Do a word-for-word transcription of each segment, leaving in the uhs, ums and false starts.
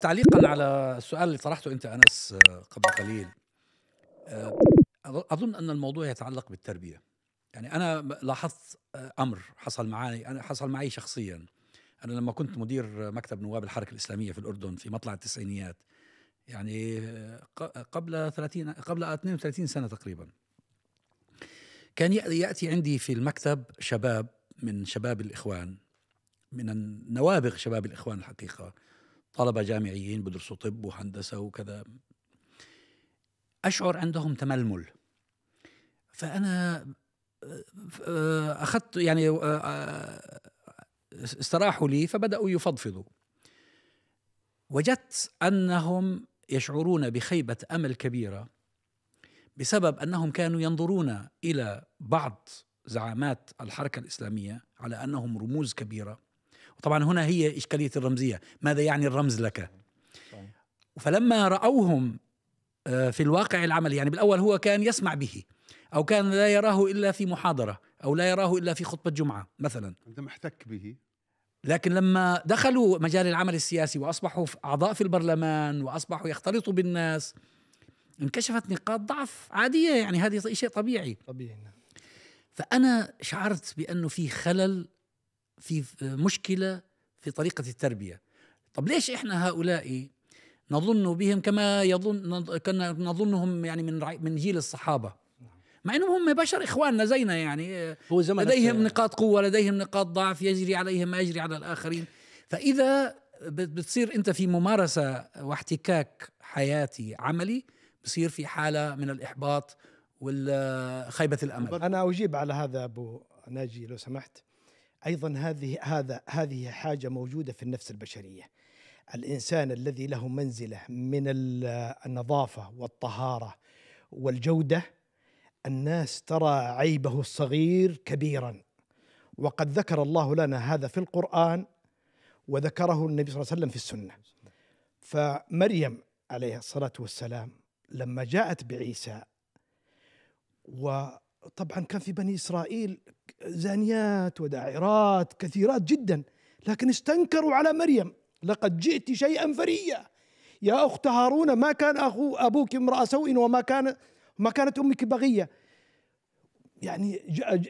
تعليقا على السؤال اللي طرحته أنت أنس قبل قليل، أظن أن الموضوع يتعلق بالتربية. يعني أنا لاحظت أمر حصل معي أنا حصل معي شخصيا. أنا لما كنت مدير مكتب نواب الحركة الإسلامية في الأردن في مطلع التسعينيات، يعني قبل ثلاثين قبل اثنين وثلاثين سنة تقريبا، كان يأتي عندي في المكتب شباب من شباب الإخوان، من نوابغ شباب الإخوان الحقيقة، طلبة جامعيين بدرسوا طب وهندسة وكذا. أشعر عندهم تململ، فأنا أخذت يعني استراحوا لي فبدأوا يفضفضوا. وجدت أنهم يشعرون بخيبة أمل كبيرة بسبب أنهم كانوا ينظرون إلى بعض زعامات الحركة الإسلامية على أنهم رموز كبيرة. وطبعا هنا هي إشكالية الرمزية، ماذا يعني الرمز لك؟ فلما رأوهم في الواقع العملي، يعني بالأول هو كان يسمع به أو كان لا يراه إلا في محاضرة أو لا يراه إلا في خطبة جمعة مثلا، أنت محتك به. لكن لما دخلوا مجال العمل السياسي وأصبحوا أعضاء في البرلمان وأصبحوا يختلطوا بالناس، انكشفت نقاط ضعف عادية، يعني هذه شيء طبيعي طبيعي. فأنا شعرت بأنه في خلل، في مشكلة في طريقة التربية. طب ليش إحنا هؤلاء نظن بهم كما يظن كنا نظنهم يعني من من جيل الصحابة، مع أنهم هم بشر إخواننا زينا، يعني هو زمن لديهم نقاط قوة، لديهم نقاط ضعف، يجري عليهم ما يجري على الآخرين. فإذا بتصير أنت في ممارسة واحتكاك حياتي عملي، بصير في حالة من الإحباط والخيبة الأمل. أنا أجيب على هذا أبو ناجي لو سمحت. أيضا هذه هذا هذه حاجة موجودة في النفس البشرية. الإنسان الذي له منزلة من النظافة والطهارة والجودة، الناس ترى عيبه الصغير كبيرا، وقد ذكر الله لنا هذا في القرآن وذكره النبي صلى الله عليه وسلم في السنة. فمريم عليه الصلاة والسلام لما جاءت بعيسى، وطبعا كان في بني إسرائيل زانيات وداعرات كثيرات جدا، لكن استنكروا على مريم، لقد جئت شيئا فريا يا أخت هارون، ما كان أخو أبوك امرأ سوء وما كان ما كانت أمك بغية. يعني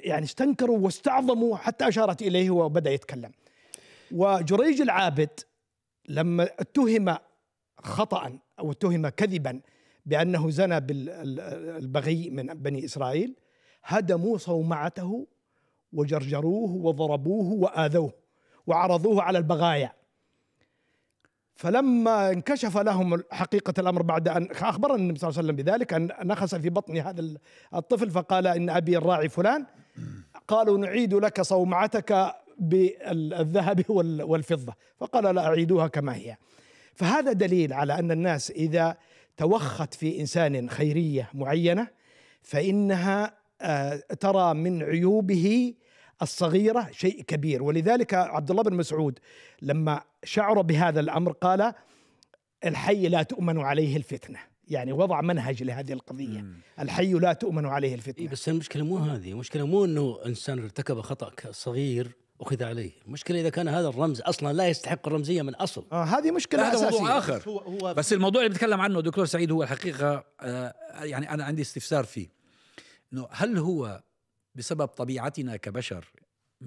يعني استنكروا واستعظموا حتى أشارت إليه وبدأ يتكلم. وجريج العابد لما اتهم خطأ أو اتهم كذبا بأنه زنى بالبغي من بني إسرائيل، هدموا صومعته وجرجروه وضربوه وآذوه وعرضوه على البغايا. فلما انكشف لهم حقيقة الأمر بعد أن أخبر النبي صلى الله عليه وسلم بذلك، أن نخس في بطن هذا الطفل فقال إن أبي الراعي فلان، قالوا نعيد لك صومعتك بالذهب والفضة، فقال لا أعيدوها كما هي. فهذا دليل على أن الناس إذا توخت في إنسان خيرية معينة فإنها ترى من عيوبه الصغيرة شيء كبير. ولذلك عبد الله بن مسعود لما شعر بهذا الأمر قال الحي لا تؤمن عليه الفتنة، يعني وضع منهج لهذه القضية. مم. الحي لا تؤمن عليه الفتنة. إيه بس المشكلة مو هذه، المشكلة مو أنه إنسان ارتكب خطأ صغير أخذ عليه، المشكلة إذا كان هذا الرمز أصلا لا يستحق الرمزية من أصل. آه هذه مشكلة أساسية، هذا موضوع آخر. هو هو بس الموضوع اللي بتكلم عنه دكتور سعيد هو الحقيقة آه يعني أنا عندي استفسار فيه، إنه هل هو بسبب طبيعتنا كبشر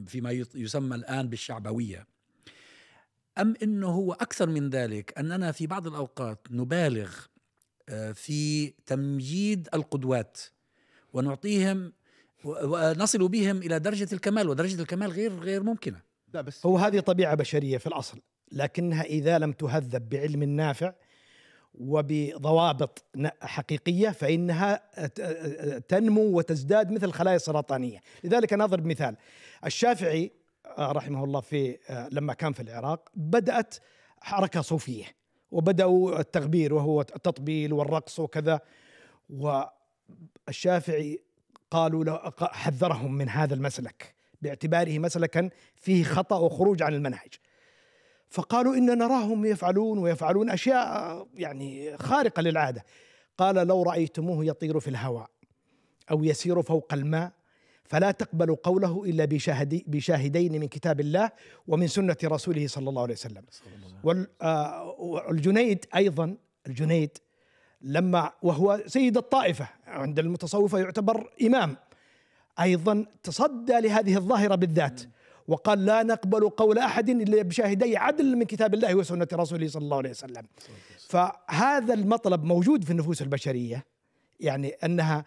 فيما يسمى الآن بالشعبوية، أم إنه هو أكثر من ذلك أننا في بعض الأوقات نبالغ في تمجيد القدوات ونعطيهم ونصل بهم إلى درجة الكمال، ودرجة الكمال غير غير ممكنة؟ لا بس هو هذه طبيعة بشرية في الأصل، لكنها إذا لم تهذب بعلم نافع وبضوابط حقيقية فإنها تنمو وتزداد مثل الخلايا السرطانية. لذلك أنا أضرب مثال. الشافعي رحمه الله في لما كان في العراق بدأت حركة صوفية وبدأوا التغبير وهو التطبيل والرقص وكذا، والشافعي قالوا حذرهم من هذا المسلك باعتباره مسلكا فيه خطأ وخروج عن المنهج، فقالوا إن نراهم يفعلون ويفعلون أشياء يعني خارقة للعادة. قال لو رأيتموه يطير في الهواء أو يسير فوق الماء فلا تقبل قوله إلا بشاهدي بشاهدين من كتاب الله ومن سنة رسوله صلى الله عليه وسلم. والجنيد أيضا، الجنيد لما وهو سيد الطائفة عند المتصوفة يعتبر إمام، أيضا تصدى لهذه الظاهرة بالذات وقال لا نقبل قول أحد إلا بشاهدي عدل من كتاب الله وسنة رسوله صلى الله عليه وسلم. فهذا المطلب موجود في النفوس البشرية، يعني أنها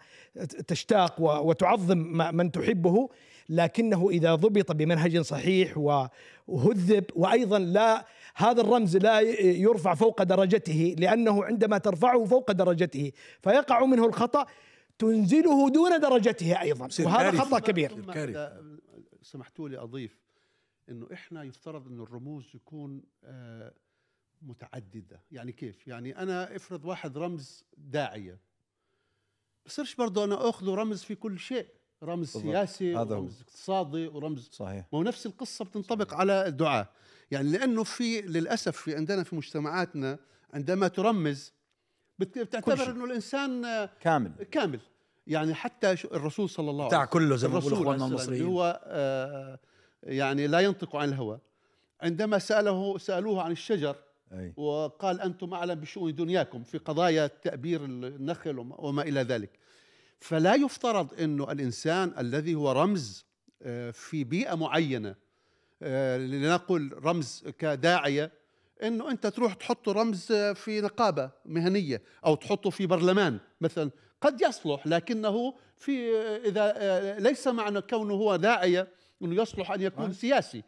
تشتاق وتعظم من تحبه، لكنه إذا ضبط بمنهج صحيح وهذب، وأيضا لا هذا الرمز لا يرفع فوق درجته، لأنه عندما ترفعه فوق درجته فيقع منه الخطأ تنزله دون درجته أيضا، وهذا خطأ كبير. سمحتوا لي أضيف أنه إحنا يفترض أن الرموز يكون آه متعددة. يعني كيف؟ يعني أنا افرض واحد رمز داعية، بصيرش برضه أنا أخذ رمز في كل شيء، رمز بالضبط. سياسي ورمز اقتصادي ورمز صحيح. ما هو نفس القصة بتنطبق صحيح. على الدعاء، يعني لأنه في للأسف في عندنا في مجتمعاتنا عندما ترمز بتعتبر أنه الإنسان كامل كامل، يعني حتى الرسول صلى الله عليه وسلم بتاع كله زي ما بيقولوا اخواننا المصريين هو آه يعني لا ينطق عن الهوى، عندما سأله سألوه عن الشجر أي. وقال أنتم أعلم بشؤون دنياكم في قضايا تأبير النخل وما إلى ذلك. فلا يفترض أنه الإنسان الذي هو رمز آه في بيئة معينة، آه لنقل رمز كداعية، أنه أنت تروح تحط رمز في نقابة مهنية أو تحطه في برلمان مثلا، قد يصلح، لكنه في إذا ليس معنى كونه هو داعية أنه يصلح أن يكون سياسي،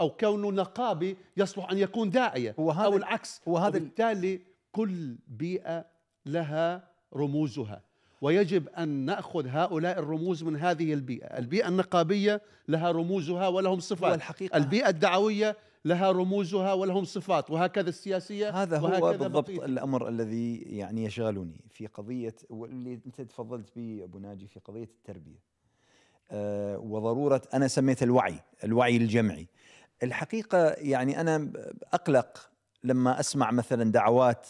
أو كونه نقابي يصلح أن يكون داعية، أو العكس. وبالتالي كل بيئة لها رموزها، ويجب أن نأخذ هؤلاء الرموز من هذه البيئة. البيئة النقابية لها رموزها ولهم صفات، البيئة الدعوية لها رموزها ولهم صفات، وهكذا السياسية. هذا هو بالضبط بقية. الأمر الذي يعني يشغلني في قضية واللي أنت تفضلت به أبو ناجي في قضية التربية أه وضرورة، أنا سميت الوعي الوعي الجمعي. الحقيقة يعني أنا أقلق لما أسمع مثلا دعوات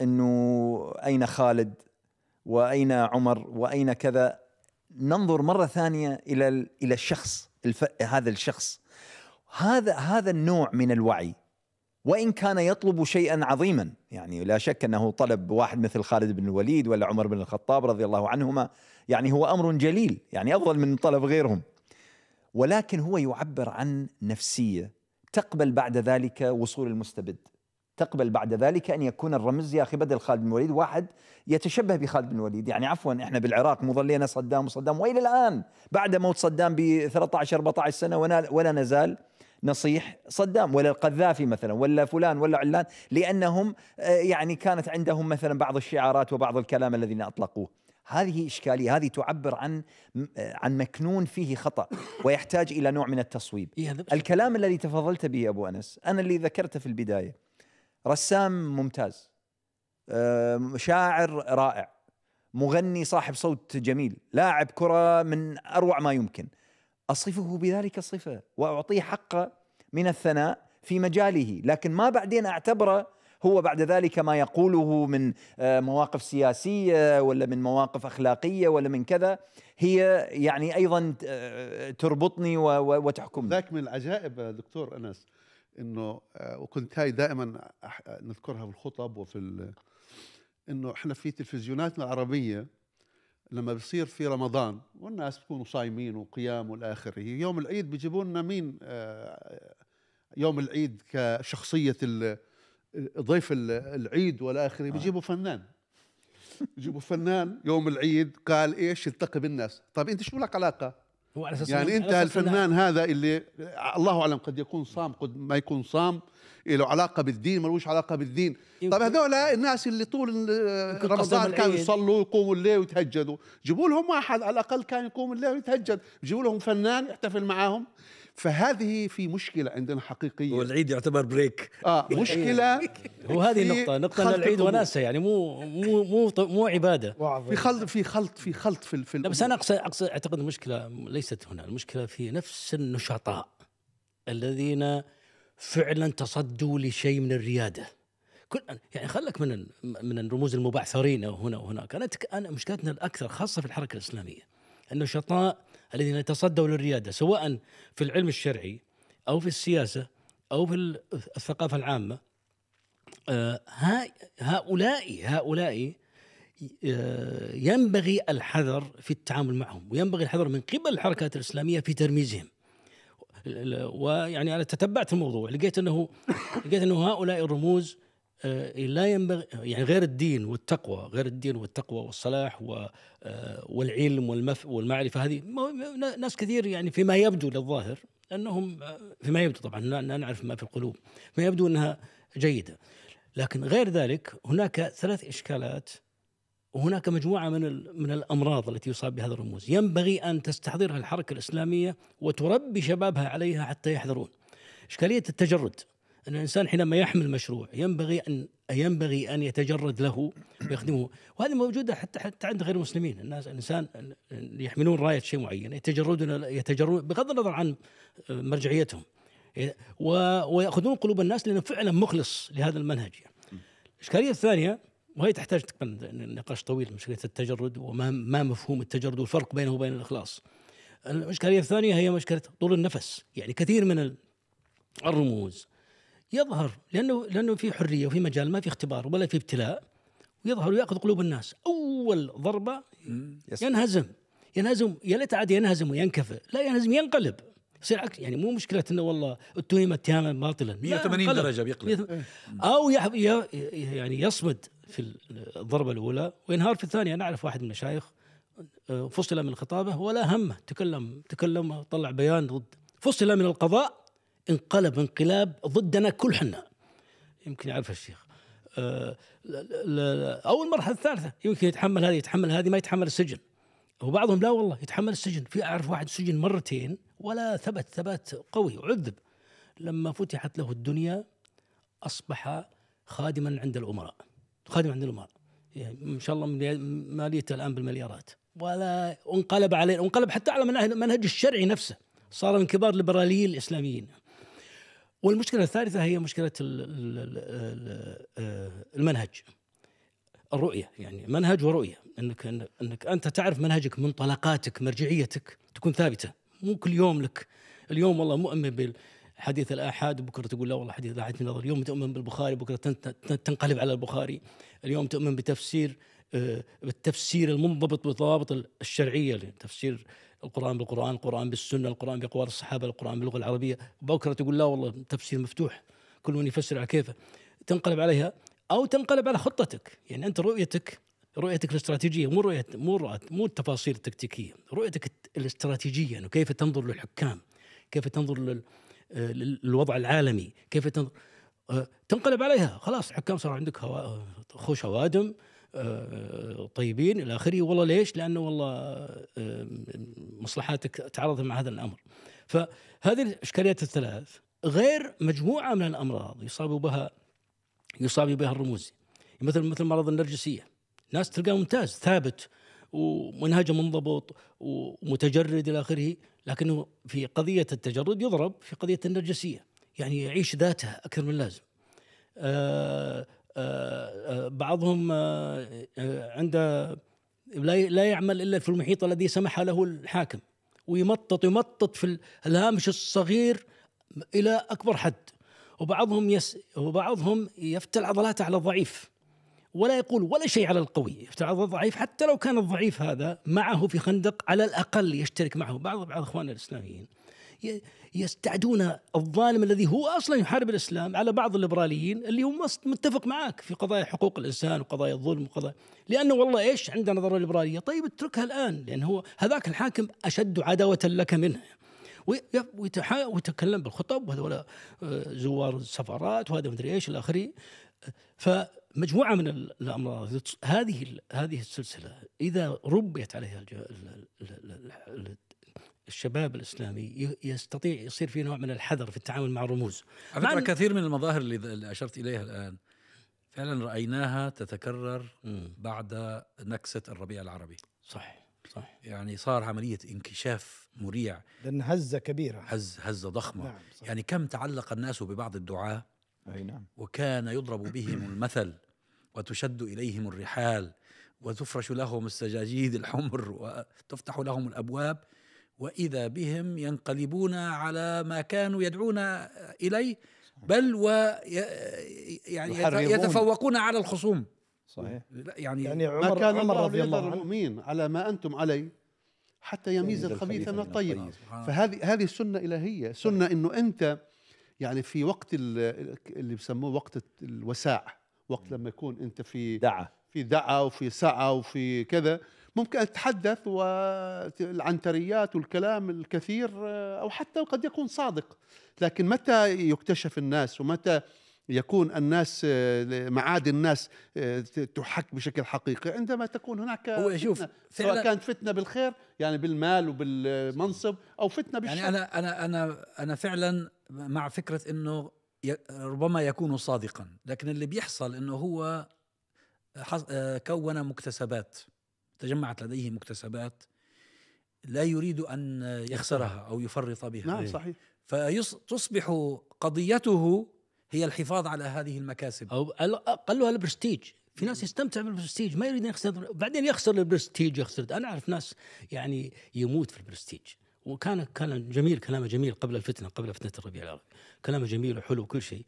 أنه أين خالد وأين عمر وأين كذا. ننظر مرة ثانية إلى إلى الشخص، هذا الشخص، هذا هذا النوع من الوعي، وإن كان يطلب شيئا عظيما، يعني لا شك أنه طلب واحد مثل خالد بن الوليد ولا عمر بن الخطاب رضي الله عنهما، يعني هو أمر جليل، يعني أفضل من طلب غيرهم، ولكن هو يعبر عن نفسية تقبل بعد ذلك وصول المستبد، تقبل بعد ذلك أن يكون الرمز يا أخي بدل خالد بن الوليد واحد يتشبه بخالد بن الوليد. يعني عفوا، إحنا بالعراق مظلينا صدام وصدام وإلى الآن بعد موت صدام ب ثلاثة عشر أربعة عشر سنة ولا نزال نصيح صدام، ولا القذافي مثلا ولا فلان ولا علان، لأنهم يعني كانت عندهم مثلا بعض الشعارات وبعض الكلام الذين أطلقوه. هذه إشكالية، هذه تعبر عن عن مكنون فيه خطأ ويحتاج إلى نوع من التصويب. الكلام الذي تفضلت به أبو أنس، أنا اللي ذكرته في البداية، رسام ممتاز، شاعر رائع، مغني صاحب صوت جميل، لاعب كرة من أروع ما يمكن، أصفه بذلك الصفة وأعطيه حقه من الثناء في مجاله، لكن ما بعدين أعتبره هو بعد ذلك ما يقوله من مواقف سياسية ولا من مواقف أخلاقية ولا من كذا، هي يعني أيضا تربطني وتحكمني. ذاك من العجائب دكتور أنس، إنه وكنت هاي دائما نذكرها في الخطب وفي إنه إحنا في تلفزيوناتنا العربية لما بيصير في رمضان والناس بيكونوا صايمين وقيام والآخره، يوم العيد بيجيبوا لنا مين يوم العيد كشخصية ضيف العيد والآخره؟ بيجيبوا فنان، بيجيبوا فنان يوم العيد قال إيش يلتقي بالناس. طيب أنت شو لك علاقة؟ يعني أنت الفنان هذا اللي الله أعلم قد يكون صام قد ما يكون صام، له علاقة بالدين ملوش علاقة بالدين. طب هذول الناس اللي طول رمضان كانوا يصلوا ويقوموا الليل ويتهجدوا، جيبوا لهم واحد على الأقل كان يقوم الليل ويتهجد، جيبوا لهم فنان يحتفل معاهم. فهذه في مشكلة عندنا حقيقية، والعيد يعتبر بريك. اه مشكلة. وهذه نقطة نقطة العيد وناسة، يعني مو مو مو مو عبادة، في خلط في خلط في خلط في, في لا، بس أنا أقصد أقصد أعتقد المشكلة ليست هنا، المشكلة في نفس النشطاء الذين فعلا تصدوا لشيء من الريادة. كل يعني خلك من من الرموز المبعثرين هنا وهناك. أنا أنا مشكلتنا الأكثر خاصة في الحركة الإسلامية النشطاء الذين يتصدوا للريادة سواء في العلم الشرعي أو في السياسة أو في الثقافة العامة، هؤلاء هؤلاء ينبغي الحذر في التعامل معهم، وينبغي الحذر من قبل الحركات الإسلامية في ترميزهم. ويعني أنا تتبعت الموضوع، لقيت أنه لقيت أنه هؤلاء الرموز لا ينبغي، يعني غير الدين والتقوى، غير الدين والتقوى والصلاح والعلم والمف والمعرفة، هذه ناس كثير يعني فيما يبدو للظاهر أنهم فيما يبدو، طبعا لا نعرف ما في القلوب، فيما يبدو أنها جيدة، لكن غير ذلك هناك ثلاث إشكالات، وهناك مجموعة من من الأمراض التي يصاب بهذا الرموز ينبغي أن تستحضرها الحركة الإسلامية وتربي شبابها عليها حتى يحذرون. إشكالية التجرد، أن الإنسان حينما يحمل مشروع ينبغي أن ينبغي أن يتجرد له ويخدمه، وهذه موجودة حتى حتى عند غير المسلمين، الناس الإنسان يحملون راية شيء معين يتجردون يتجردون بغض النظر عن مرجعيتهم، ويأخذون قلوب الناس لأنه فعلا مخلص لهذا المنهج. الإشكالية الثانية، وهي تحتاج نقاش طويل، مشكلة التجرد وما ما مفهوم التجرد والفرق بينه وبين الإخلاص. الإشكالية الثانية هي مشكلة طول النفس، يعني كثير من الرموز يظهر لأنه لأنه في حرية وفي مجال، ما في اختبار ولا في ابتلاء، ويظهر ويأخذ قلوب الناس، أول ضربة ينهزم ينهزم يا ليت عاد ينهزم وينكفئ، لا ينهزم ينقلب، يصير عكس، يعني مو مشكلة أنه والله اتهم اتهاما باطلا مئة وثمانين درجة بيقلب، أو يعني يصمد في الضربة الأولى وينهار في الثانية. نعرف واحد من المشايخ فصل من خطابه ولا همه، تكلم تكلم طلع بيان ضد، فصل من القضاء انقلب انقلاب ضدنا كل حنا، يمكن يعرف الشيخ. أو المرحلة الثالثة يمكن يتحمل هذه يتحمل هذه ما يتحمل السجن، وبعضهم لا والله يتحمل السجن، في أعرف واحد سجن مرتين ولا ثبت ثبات قوي وعذب، لما فتحت له الدنيا أصبح خادما عند الأمراء خادم عند الأمراء، يعني إن شاء الله ماليته الآن بالمليارات، ولا انقلب عليه انقلب حتى على منهج الشرعي نفسه، صار من كبار الليبراليين الإسلاميين. والمشكلة الثالثة هي مشكلة المنهج، الرؤية، يعني منهج ورؤية، أنك أنك أنت تعرف منهجك، منطلقاتك، مرجعيتك تكون ثابتة، مو كل يوم لك اليوم والله مؤمن بال حديث الآحاد، بكرة تقول لا والله حديث الآحاد في نظر، اليوم تؤمن بالبخاري بكرة تنقلب على البخاري، اليوم تؤمن بتفسير بالتفسير المنضبط بالضوابط الشرعية، تفسير القرآن بالقرآن، القرآن بالسنة، القرآن بأقوال الصحابة، القرآن باللغة العربية، بكرة تقول لا والله تفسير مفتوح كل من يفسر على كيفه، تنقلب عليها أو تنقلب على خطتك، يعني أنت رؤيتك رؤيتك الاستراتيجية، مو رؤية مو مو التفاصيل التكتيكية، رؤيتك الاستراتيجية، يعني كيف تنظر للحكام، كيف تنظر لل الوضع العالمي، كيف تنقلب عليها، خلاص حكام صار عندك هوا خوش هوادم طيبين إلى آخره، والله ليش؟ لأنه والله مصلحاتك تعرض مع هذا الأمر. فهذه الإشكاليات الثلاث غير مجموعة من الأمراض يصاب بها يصاب بها الرموز، مثل مثل مرض النرجسية، ناس تلقاه ممتاز ثابت ومنهجه منضبط ومتجرد إلى آخره، لكنه في قضية التجرد يضرب في قضية النرجسية، يعني يعيش ذاته أكثر من اللازم. آآ آآ بعضهم عنده لا يعمل إلا في المحيط الذي سمح له الحاكم، ويمطط يمطط في الهامش الصغير إلى أكبر حد، وبعضهم يس وبعضهم يفتل عضلاته على الضعيف ولا يقول ولا شيء على القوي، يفتح على الضعيف حتى لو كان الضعيف هذا معه في خندق على الأقل يشترك معه. بعض بعض إخواننا الإسلاميين يستعدون الظالم الذي هو أصلا يحارب الإسلام على بعض الليبراليين اللي هم متفق معاك في قضايا حقوق الإنسان وقضايا الظلم وقضايا، لأنه والله إيش عنده نظرة ليبرالية، طيب اتركها الآن، لأن هو هذاك الحاكم أشد عداوة لك منه، ويتكلم بالخطب وهذول زوار السفارات وهذا مدري إيش إلى آخره. ف مجموعة من الأمراض هذه هذه السلسلة إذا ربيت عليها الشباب الإسلامي يستطيع يصير في نوع من الحذر في التعامل مع الرموز. على فكرة كثير من المظاهر اللي أشرت إليها الآن فعلا رأيناها تتكرر بعد نكسة الربيع العربي. صح صح، يعني صار عملية انكشاف مريع، لأن هزة كبيرة، هز هزة ضخمة. نعم يعني كم تعلق الناس ببعض الدعاة، أي نعم، وكان يضرب بهم المثل وتشد إليهم الرحال وتفرش لهم السجاجيد الحمر وتفتح لهم الأبواب، وإذا بهم ينقلبون على ما كانوا يدعون إليه، بل ويتفوقون يعني على الخصوم. صحيح. يعني, يعني عمر ما كان عمر رضي الله عنه المؤمنين على ما أنتم عليه حتى يميز الخبيث من الطيب. فهذه هذه السنة إلهية، سنة إنه أنت يعني في وقت اللي بسموه وقت الوساع، وقت لما يكون أنت في دعة في دعة وفي سعة وفي كذا، ممكن أتحدث والعنتريات والكلام الكثير، أو حتى قد يكون صادق، لكن متى يكتشف الناس ومتى يكون الناس معاد الناس تحك بشكل حقيقي؟ عندما تكون هناك فتنة، سواء كانت فتنة بالخير يعني بالمال وبالمنصب، أو فتنة بالشر. يعني أنا أنا أنا أنا فعلا مع فكرة إنه ربما يكون صادقا، لكن اللي بيحصل إنه هو كون مكتسبات، تجمعت لديه مكتسبات لا يريد أن يخسرها أو يفرط بها. نعم صحيح. فتصبح قضيته هي الحفاظ على هذه المكاسب، أو أقلها البرستيج. في ناس يستمتع بالبرستيج، ما يريد أن يخسر، بعدين يخسر البرستيج يخسر. أنا أعرف ناس يعني يموت في البرستيج، وكان كان جميل، كلامه جميل قبل الفتنة، قبل فتنة الربيع العربي كلامه جميل وحلو وكل شيء،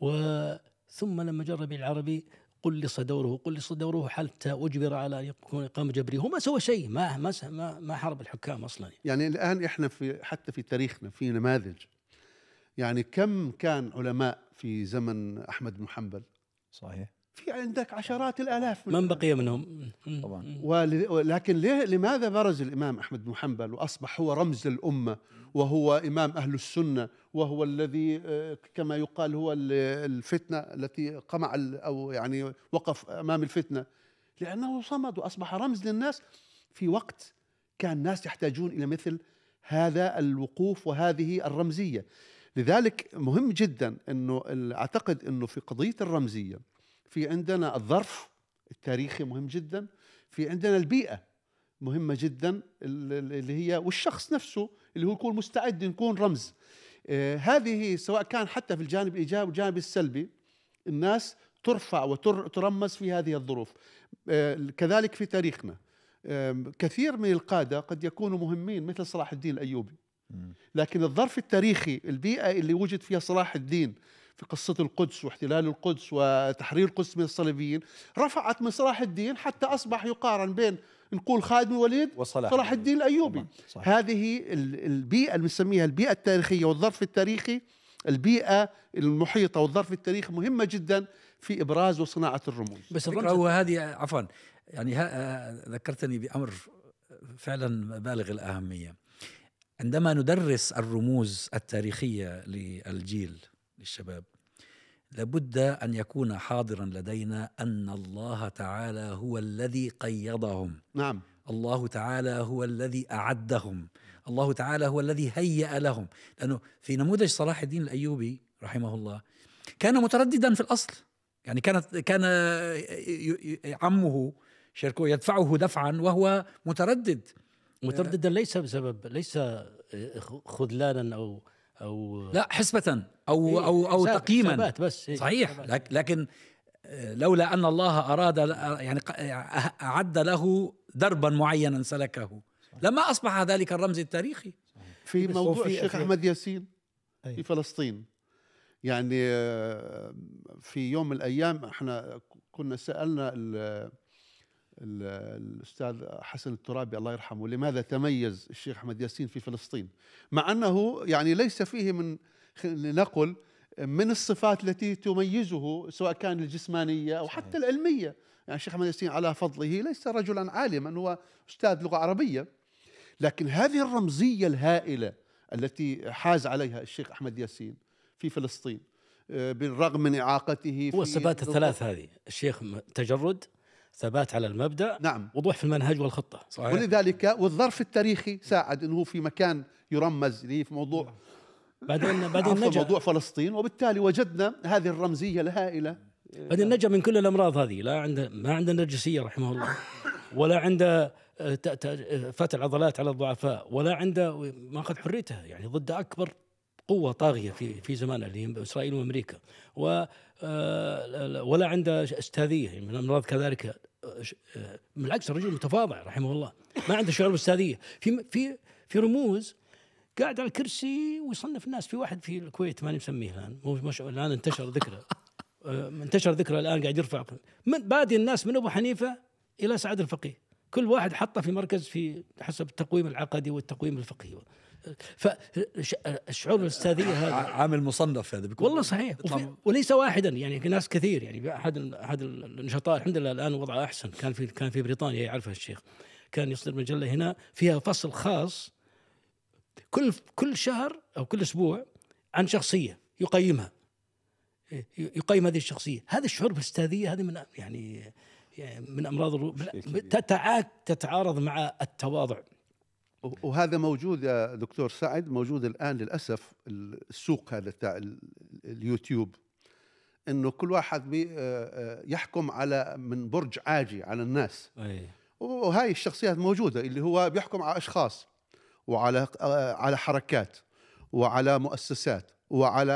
وثم لما جاء الربيع العربي قلص دوره قلص دوره حتى أجبر على أن يكون إقامة جبرية. هو ما سوى شيء، ما ما ما حارب الحكام أصلا. يعني الآن إحنا في حتى في تاريخنا في نماذج، يعني كم كان علماء في زمن أحمد بن حنبل؟ صحيح. في عندك عشرات الآلاف من, من بقي منهم طبعا. ولكن ليه لماذا برز الإمام أحمد بن حنبل وأصبح هو رمز للأمة، وهو إمام أهل السنة، وهو الذي كما يقال هو الفتنة التي قمع أو يعني وقف أمام الفتنة؟ لأنه صمد وأصبح رمز للناس في وقت كان الناس يحتاجون إلى مثل هذا الوقوف وهذه الرمزية. لذلك مهم جدا أنه أعتقد أنه في قضية الرمزية في عندنا الظرف التاريخي مهم جدا، في عندنا البيئة مهمة جدا اللي هي، والشخص نفسه اللي هو يكون مستعد يكون رمز. آه هذه سواء كان حتى في الجانب الإيجابي والجانب السلبي، الناس ترفع وترمز في هذه الظروف. آه كذلك في تاريخنا آه كثير من القادة قد يكونوا مهمين مثل صلاح الدين الأيوبي، لكن الظرف التاريخي، البيئة اللي وجد فيها صلاح الدين في قصة القدس واحتلال القدس وتحرير القدس من الصليبيين، رفعت من صلاح الدين حتى أصبح يقارن بين نقول خالد بن الوليد وصلاح صلاح الدين الأيوبي. صحيح. هذه البيئة اللي بنسميها البيئة التاريخية والظرف التاريخي، البيئة المحيطة والظرف التاريخي مهمة جدا في إبراز وصناعة الرموز. بس هو هذه عفوا يعني ذكرتني بأمر فعلا بالغ الأهمية. عندما ندرس الرموز التاريخية للجيل للشباب، لابد أن يكون حاضرا لدينا أن الله تعالى هو الذي قيضهم. نعم. الله تعالى هو الذي أعدهم، الله تعالى هو الذي هيأ لهم. لأنه في نموذج صلاح الدين الأيوبي رحمه الله كان مترددا في الأصل، يعني كانت كان عمه شركو يدفعه دفعا وهو متردد مترددا ليس بسبب، ليس خذلانا أو أو لا حسبة أو إيه أو أو تقييما. بس إيه صحيح. لكن لولا أن الله أراد يعني أعد له دربا معينا سلكه، لما أصبح ذلك الرمز التاريخي. صحيح. في موضوع الشيخ أحمد ياسين في فلسطين، يعني في يوم من الأيام احنا كنا سألنا ال الأستاذ حسن الترابي الله يرحمه لماذا تميز الشيخ أحمد ياسين في فلسطين، مع أنه يعني ليس فيه من لنقل من الصفات التي تميزه سواء كان الجسمانية أو حتى العلمية. يعني الشيخ أحمد ياسين على فضله ليس رجلا عالما، هو أستاذ لغة عربية، لكن هذه الرمزية الهائلة التي حاز عليها الشيخ أحمد ياسين في فلسطين بالرغم من إعاقته. هو الصفات الثلاث هذه، الشيخ تجرد، ثبات على المبدأ، نعم، وضوح في المنهج والخطة. صحيح. ولذلك والظرف التاريخي ساعد أنه في مكان يرمز ليه في موضوع بعدين بعدين نجا موضوع فلسطين، وبالتالي وجدنا هذه الرمزية الهائلة. بعدين نجا من كل الأمراض هذه، لا عنده ما عنده نرجسية رحمه الله، ولا عنده فتح عضلات على الضعفاء، ولا عنده ماخذ حريته يعني ضد أكبر قوة طاغية في في زمانه اللي هي إسرائيل وأمريكا، و ولا عنده استاذية من الأمراض كذلك. بالعكس الرجل متفاضع رحمه الله، ما عنده شعور بالأستاذية. في في في رموز قاعد على الكرسي ويصنف الناس. في واحد في الكويت ماني مسميه الآن، مو مش الآن انتشر ذكره انتشر ذكره الآن قاعد يرفع من بادي الناس من أبو حنيفة إلى سعد الفقيه، كل واحد حطه في مركز في حسب التقويم العقدي والتقويم الفقهي. فالشعور الاستاذيه هذا عامل مصنف هذا بيكون والله صحيح، وليس واحدا يعني ناس كثير. يعني احد احد النشطاء الحمد لله الان وضعه احسن، كان في كان في بريطانيا يعرفها الشيخ، كان يصدر مجله هنا فيها فصل خاص كل كل شهر او كل اسبوع عن شخصيه يقيمها، يقيم هذه الشخصيه. هذا الشعور بالاستاذيه هذا من يعني من امراض تتعاك تتعارض مع التواضع. وهذا موجود يا دكتور سعد، موجود الآن للأسف. السوق هذا تاع اليوتيوب إنه كل واحد بيحكم على من برج عاجي على الناس، أي. وهاي الشخصيات موجودة اللي هو بيحكم على أشخاص وعلى على حركات وعلى مؤسسات وعلى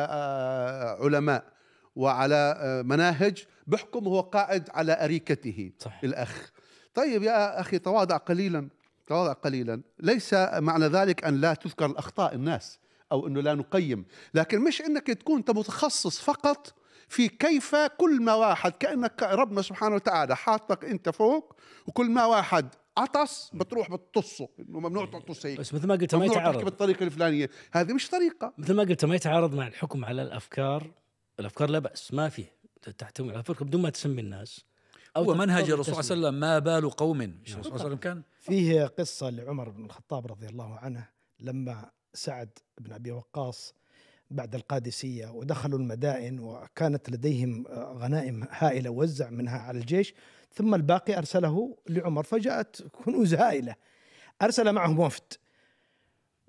علماء وعلى مناهج، بيحكم هو قاعد على أريكته. صح. الأخ طيب يا أخي تواضع قليلا، تواضع قليلا. ليس معنى ذلك أن لا تذكر الأخطاء الناس أو أنه لا نقيم، لكن مش أنك تكون أنت متخصص فقط في كيف كل ما واحد كأنك ربنا سبحانه وتعالى حاطك أنت فوق، وكل ما واحد عطس بتروح بتطصه إنه ممنوع تعطس هيك. بس مثل ما قلت ما يتعارض بالطريقة الفلانية، هذه مش طريقة. مثل ما قلت ما يتعارض مع الحكم على الأفكار. الأفكار لا بأس، ما فيه تحتوي على الأفكار بدون ما تسمي الناس. هو منهج الرسول صلى الله عليه وسلم ما بال قوم. الرسول صلى الله عليه وسلم كان فيه قصة لعمر بن الخطاب رضي الله عنه لما سعد بن أبي وقاص بعد القادسية ودخلوا المدائن وكانت لديهم غنائم هائلة وزع منها على الجيش، ثم الباقي أرسله لعمر فجاءت كنوز هائلة، أرسل معهم وفد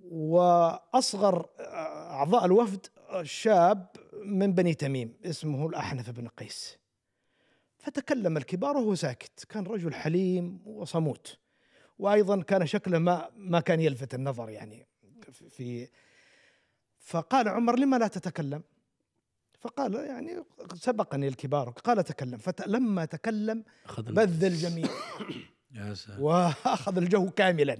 وأصغر أعضاء الوفد شاب من بني تميم اسمه الأحنف بن قيس، فتكلم الكبار وهو ساكت، كان رجل حليم وصموت، وأيضا كان شكله ما ما كان يلفت النظر يعني في. فقال عمر لما لا تتكلم؟ فقال يعني سبقني الكبار، قال تكلم، فلما تكلم بذ الجميع وأخذ الجو كاملا.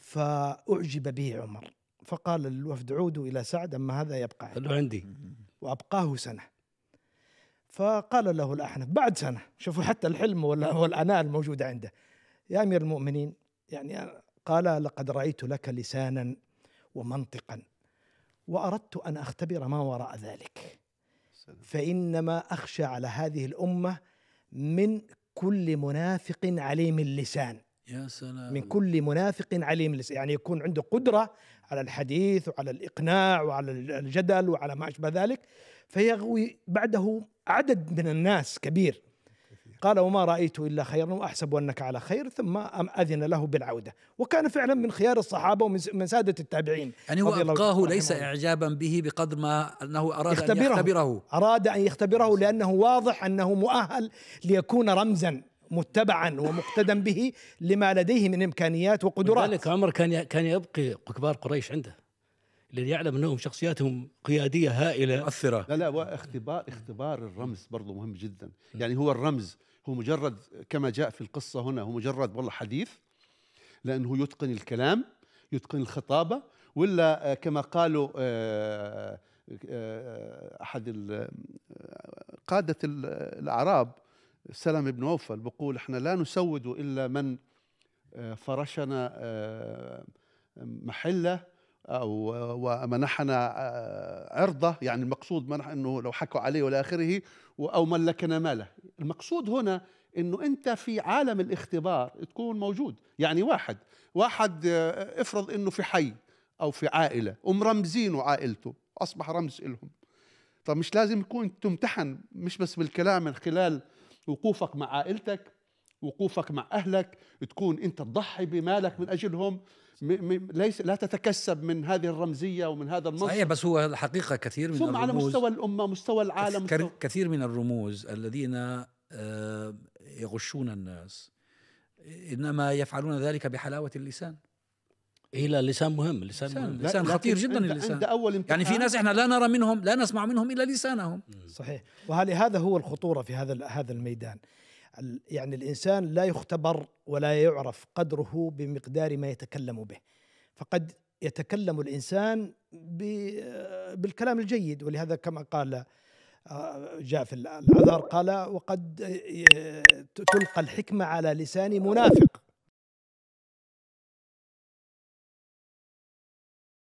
فأعجب به عمر فقال للوفد عودوا إلى سعد أما هذا يبقى عندي، وأبقاه سنة. فقال له الأحنف بعد سنة، شوفوا حتى الحلم والعناء الموجودة عنده، يا أمير المؤمنين يعني، قال لقد رأيت لك لسانا ومنطقا وأردت أن أختبر ما وراء ذلك، فإنما أخشى على هذه الأمة من كل منافق عليم اللسان. يا سلام، من كل منافق عليم اللسان، يعني يكون عنده قدرة على الحديث وعلى الإقناع وعلى الجدل وعلى ما أشبه ذلك، فيغوي بعده عدد من الناس كبير. قال وما رأيت إلا خيرا وأحسب أنك على خير، ثم أذن له بالعودة، وكان فعلا من خيار الصحابة ومن سادة التابعين. يعني هو أبقاه ليس إعجابا به بقدر ما أنه أراد يختبره. أن يختبره، أراد أن يختبره لأنه واضح أنه مؤهل ليكون رمزا متبعا ومقتدا به لما لديه من إمكانيات وقدرات. لذلك عمر كان كان يبقي كبار قريش عنده، اللي يعلم انهم شخصياتهم قياديه هائله مؤثره. لا لا، واختبار اختبار الرمز برضه مهم جدا، يعني هو الرمز هو مجرد كما جاء في القصه هنا، هو مجرد والله حديث، لانه يتقن الكلام، يتقن الخطابه، ولا كما قالوا احد قاده الاعراب سلام بن أوفل، بقول احنا لا نسود الا من فرشنا محله أو ومنحنا عرضه، يعني المقصود منح أنه لو حكوا عليه ولا آخره، أو ملكنا ماله. المقصود هنا أنه أنت في عالم الاختبار تكون موجود، يعني واحد واحد افرض أنه في حي أو في عائلة ومرمزينه عائلته، أصبح رمز لهم. طب مش لازم يكون تمتحن مش بس بالكلام، من خلال وقوفك مع عائلتك، وقوفك مع أهلك، تكون أنت تضحي بمالك من أجلهم، ليس لا تتكسب من هذه الرمزية ومن هذا المنصب. صحيح، بس هو الحقيقة كثير من ثم الرموز على مستوى الأمة، مستوى العالم، مستوى كثير من الرموز الذين يغشون الناس إنما يفعلون ذلك بحلاوة اللسان. إيه، لا اللسان مهم، اللسان لسان مهم. لسان خطير جدا اللسان. يعني في ناس احنا لا نرى منهم، لا نسمع منهم إلا لسانهم. صحيح، وهذا هو الخطورة في هذا هذا الميدان. يعني الإنسان لا يختبر ولا يعرف قدره بمقدار ما يتكلم به، فقد يتكلم الإنسان بالكلام الجيد، ولهذا كما قال جاء في العذر قال: وقد تلقى الحكمة على لسان منافق